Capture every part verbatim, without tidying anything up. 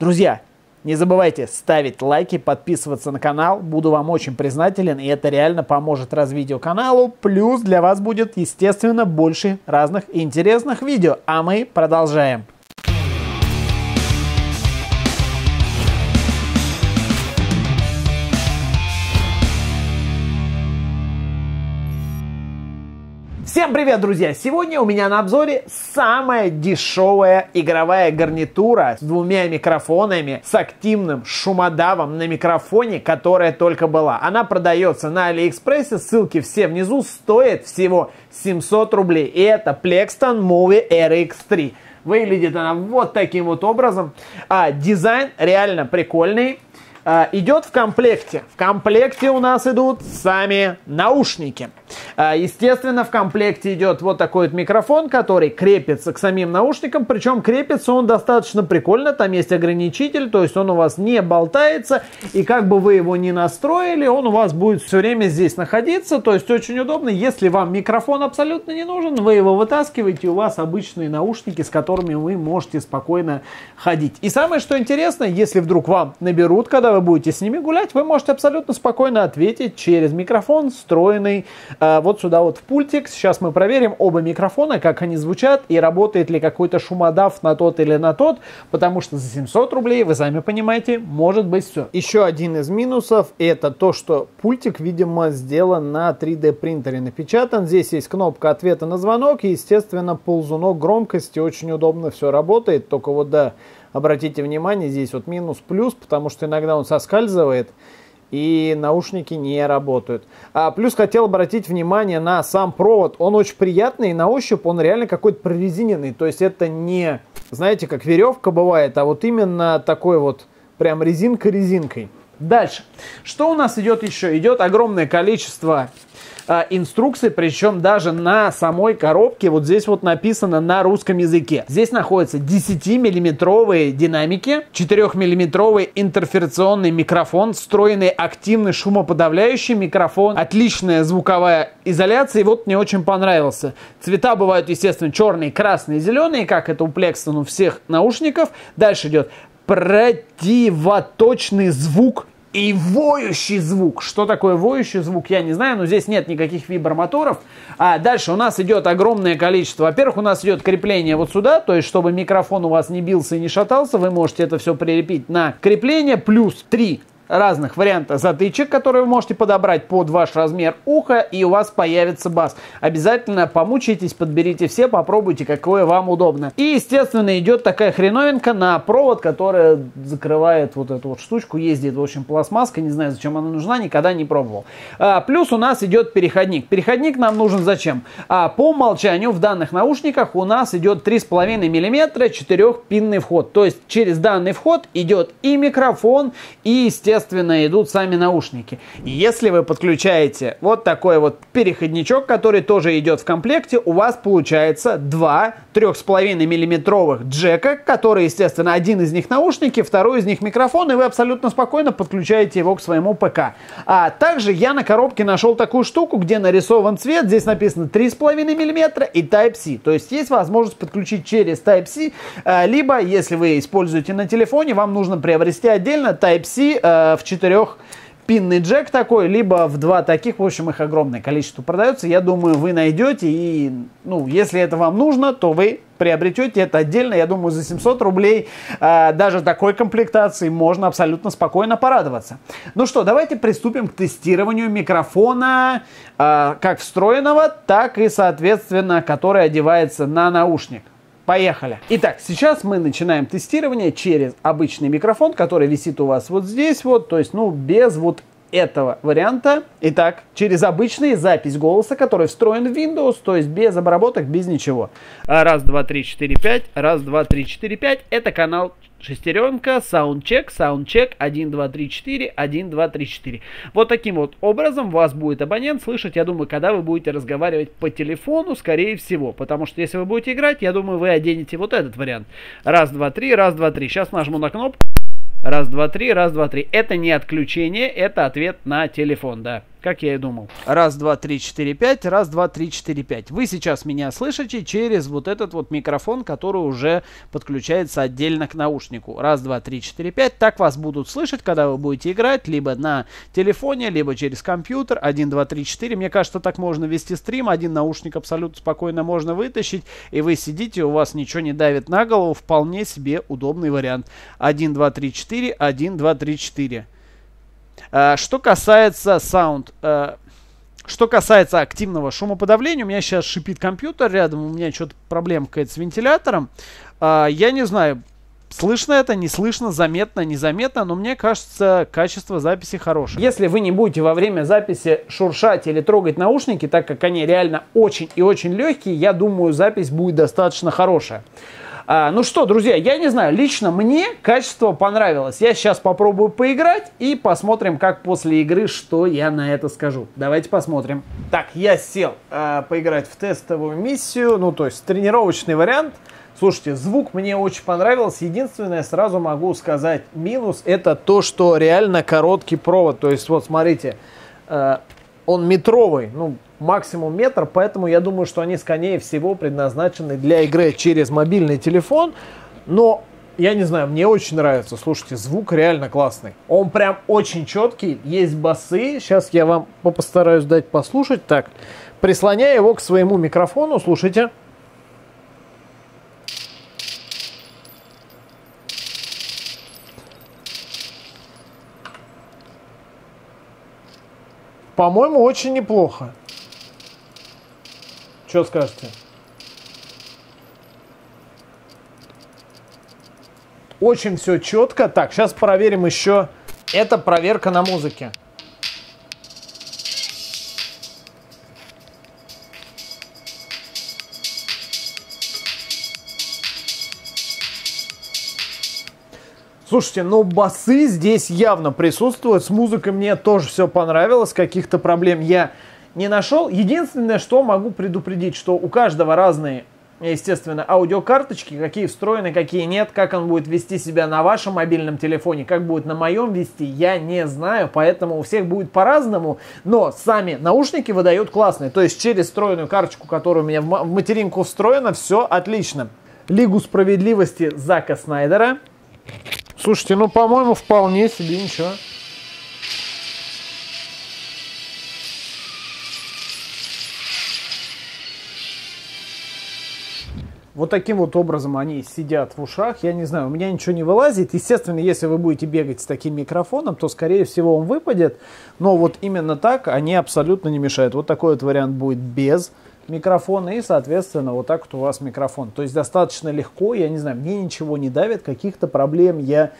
Друзья, не забывайте ставить лайки, подписываться на канал. Буду вам очень признателен, и это реально поможет развитию канала. Плюс для вас будет, естественно, больше разных интересных видео. А мы продолжаем. Всем привет, друзья! Сегодня у меня на обзоре самая дешевая игровая гарнитура с двумя микрофонами, с активным шумодавом на микрофоне, которая только была. Она продается на Алиэкспрессе, ссылки все внизу, стоит всего семьсот рублей. И это PLEXTONE xMowi эр икс три. Выглядит она вот таким вот образом. А, дизайн реально прикольный. Идет в комплекте. В комплекте у нас идут сами наушники. Естественно, в комплекте идет вот такой вот микрофон, который крепится к самим наушникам. Причем крепится он достаточно прикольно. Там есть ограничитель, то есть он у вас не болтается. И как бы вы его ни настроили, он у вас будет все время здесь находиться. То есть очень удобно. Если вам микрофон абсолютно не нужен, вы его вытаскиваете, у вас обычные наушники, с которыми вы можете спокойно ходить. И самое что интересно, если вдруг вам наберут, когда вы будете с ними гулять, вы можете абсолютно спокойно ответить через микрофон, встроенный э, вот сюда вот в пультик. Сейчас мы проверим оба микрофона, как они звучат и работает ли какой-то шумодав на тот или на тот, потому что за семьсот рублей, вы сами понимаете, может быть все. Еще один из минусов — это то, что пультик, видимо, сделан на три дэ принтере, напечатан. Здесь есть кнопка ответа на звонок и, естественно, ползунок громкости. Очень удобно все работает, только вот да, обратите внимание, здесь вот минус-плюс, потому что иногда он соскальзывает и наушники не работают. А плюс хотел обратить внимание на сам провод. Он очень приятный, и на ощупь он реально какой-то прорезиненный. То есть это не, знаете, как веревка бывает, а вот именно такой вот прям резинка-резинкой. Дальше. Что у нас идет еще? Идет огромное количество инструкций, причем даже на самой коробке вот здесь вот написано на русском языке. Здесь находятся десятимиллиметровые динамики, четырёхмиллиметровый интерференционный микрофон, встроенный активный шумоподавляющий микрофон, отличная звуковая изоляция, и вот мне очень понравился. Цвета бывают, естественно, черные, красные, зеленые, как это у PLEXTONE у всех наушников. Дальше идет противоточный звук и воющий звук. Что такое воющий звук, я не знаю, но здесь нет никаких вибромоторов. А дальше у нас идет огромное количество. Во-первых, у нас идет крепление вот сюда, то есть чтобы микрофон у вас не бился и не шатался, вы можете это все прилепить на крепление. Плюс три разных варианта затычек, которые вы можете подобрать под ваш размер уха, и у вас появится бас. Обязательно помучайтесь, подберите все, попробуйте, какое вам удобно. И, естественно, идет такая хреновинка на провод, которая закрывает вот эту вот штучку, ездит, в общем, пластмасска, не знаю, зачем она нужна, никогда не пробовал. А, плюс у нас идет переходник. Переходник нам нужен зачем? А, по умолчанию в данных наушниках у нас идет три с половиной миллиметра четырёхпинный вход. То есть через данный вход идет и микрофон, и, естественно, идут сами наушники. Если вы подключаете вот такой вот переходничок, который тоже идет в комплекте, у вас получается два три с половиной миллиметровых джека, которые, естественно, один из них наушники, второй из них микрофон, и вы абсолютно спокойно подключаете его к своему ПК. А также я на коробке нашел такую штуку, где нарисован цвет, здесь написано три с половиной миллиметра и тайп си, то есть есть возможность подключить через тайп си, либо, если вы используете на телефоне, вам нужно приобрести отдельно тайп си в четырёхпинный джек такой, либо в два таких. В общем, их огромное количество продается. Я думаю, вы найдете, и, ну, если это вам нужно, то вы приобретете это отдельно. Я думаю, за семьсот рублей э, даже такой комплектации можно абсолютно спокойно порадоваться. Ну что, давайте приступим к тестированию микрофона, э, как встроенного, так и, соответственно, который одевается на наушник. Поехали. Итак, сейчас мы начинаем тестирование через обычный микрофон, который висит у вас вот здесь вот, то есть, ну, без вот этого варианта. Итак, через обычный, запись голоса, который встроен в Windows, то есть без обработок, без ничего. Раз, два, три, четыре, пять. Раз, два, три, четыре, пять. Это канал Шестеренка, саундчек, саундчек, один, два, три, четыре, один, два, три, четыре. Вот таким вот образом вас будет абонент слышать, я думаю, когда вы будете разговаривать по телефону, скорее всего. Потому что если вы будете играть, я думаю, вы оденете вот этот вариант. Раз, два, три, раз, два, три. Сейчас нажму на кнопку. Раз, два, три, раз, два, три. Это не отключение, это ответ на телефон, да. Как я и думал. Раз, два, три, четыре, пять. Раз, два, три, четыре, пять. Вы сейчас меня слышите через вот этот вот микрофон, который уже подключается отдельно к наушнику. Раз, два, три, четыре, пять. Так вас будут слышать, когда вы будете играть, либо на телефоне, либо через компьютер. Один, два, три, четыре. Мне кажется, так можно вести стрим. Один наушник абсолютно спокойно можно вытащить. И вы сидите, у вас ничего не давит на голову. Вполне себе удобный вариант. Один, два, три, четыре. Один, два, три, четыре. Что касается саунд, что касается активного шумоподавления, у меня сейчас шипит компьютер рядом, у меня что-то проблема какая-то с вентилятором. Я не знаю, слышно это, не слышно, заметно, незаметно, но мне кажется, качество записи хорошее. Если вы не будете во время записи шуршать или трогать наушники, так как они реально очень и очень легкие, я думаю, запись будет достаточно хорошая. А, ну что, друзья, я не знаю, лично мне качество понравилось. Я сейчас попробую поиграть и посмотрим, как после игры, что я на это скажу. Давайте посмотрим. Так, я сел э, поиграть в тестовую миссию, ну то есть тренировочный вариант. Слушайте, звук мне очень понравился. Единственное, сразу могу сказать, минус — это то, что реально короткий провод. То есть вот смотрите, э, он метровый, ну максимум метр, поэтому я думаю, что они скорее всего предназначены для игры через мобильный телефон. Но я не знаю, мне очень нравится. Слушайте, звук реально классный. Он прям очень четкий. Есть басы. Сейчас я вам постараюсь дать послушать. Так, прислоняя его к своему микрофону, слушайте. По-моему, очень неплохо. Что скажете? Очень все четко. Так, сейчас проверим еще. Это проверка на музыке. Слушайте, ну басы здесь явно присутствуют. С музыкой мне тоже все понравилось. Каких-то проблем я не нашел. Единственное, что могу предупредить, что у каждого разные, естественно, аудиокарточки, какие встроены, какие нет, как он будет вести себя на вашем мобильном телефоне, как будет на моем вести, я не знаю, поэтому у всех будет по-разному, но сами наушники выдают классные, то есть через встроенную карточку, которая у меня в материнку встроена, все отлично. Лигу справедливости Зака Снайдера. Слушайте, ну, по-моему, вполне себе ничего. Вот таким вот образом они сидят в ушах. Я не знаю, у меня ничего не вылазит. Естественно, если вы будете бегать с таким микрофоном, то, скорее всего, он выпадет. Но вот именно так они абсолютно не мешают. Вот такой вот вариант будет без микрофона. И, соответственно, вот так вот у вас микрофон. То есть достаточно легко. Я не знаю, мне ничего не давит. Каких-то проблем я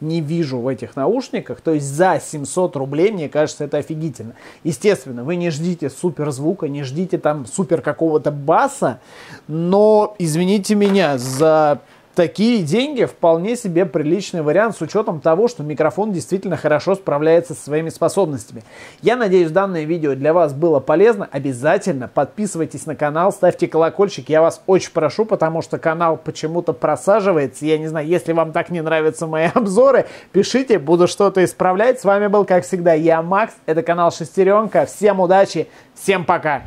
не вижу в этих наушниках. То есть за семьсот рублей, мне кажется, это офигительно. Естественно, вы не ждите супер звука, не ждите там супер какого-то баса, но, извините меня, за такие деньги вполне себе приличный вариант с учетом того, что микрофон действительно хорошо справляется со своими способностями. Я надеюсь, данное видео для вас было полезно. Обязательно подписывайтесь на канал, ставьте колокольчик. Я вас очень прошу, потому что канал почему-то просаживается. Я не знаю, если вам так не нравятся мои обзоры, пишите, буду что-то исправлять. С вами был, как всегда, я, Макс. Это канал Шестеренка. Всем удачи, всем пока!